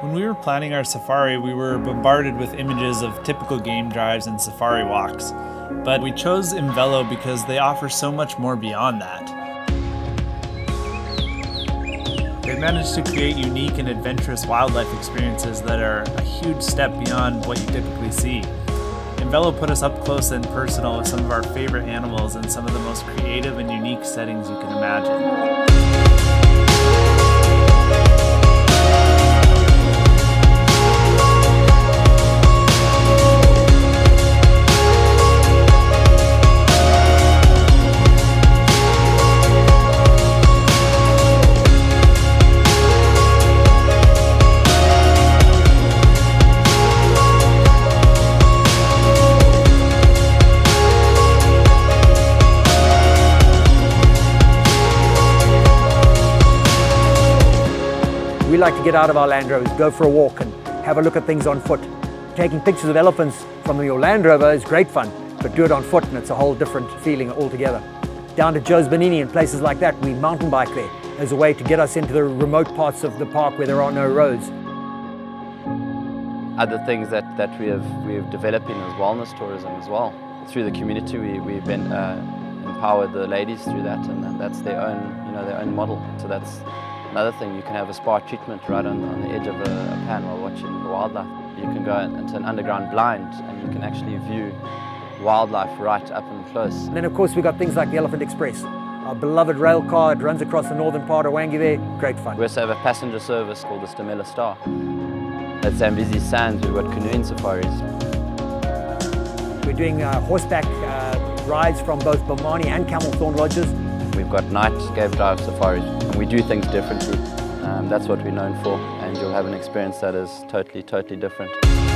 When we were planning our safari, we were bombarded with images of typical game drives and safari walks, but we chose Imvelo because they offer so much more beyond that. They managed to create unique and adventurous wildlife experiences that are a huge step beyond what you typically see. Imvelo put us up close and personal with some of our favorite animals in some of the most creative and unique settings you can imagine. We like to get out of our Land Rovers, go for a walk and have a look at things on foot. Taking pictures of elephants from your Land Rover is great fun, but do it on foot and it's a whole different feeling altogether. Down to Joe's Benini and places like that, we mountain bike there as a way to get us into the remote parts of the park where there are no roads. Other things that we have developed in is wellness tourism as well. Through the community, we've been empowered the ladies through that, and that's their own, their own model. So that's another thing, you can have a spa treatment right on the edge of a pan while watching the wildlife. You can go into an underground blind and you can actually view wildlife right up and close. And then of course we've got things like the Elephant Express, our beloved rail car. It runs across the northern part of Wangi there, great fun. We also have a passenger service called the Stamela Star. At Zambezi Sands we've got canoeing safaris. We're doing horseback rides from both Bomani and Camelthorn lodges. We've got night cave dive safaris, and we do things differently. That's what we're known for, and you'll have an experience that is totally different.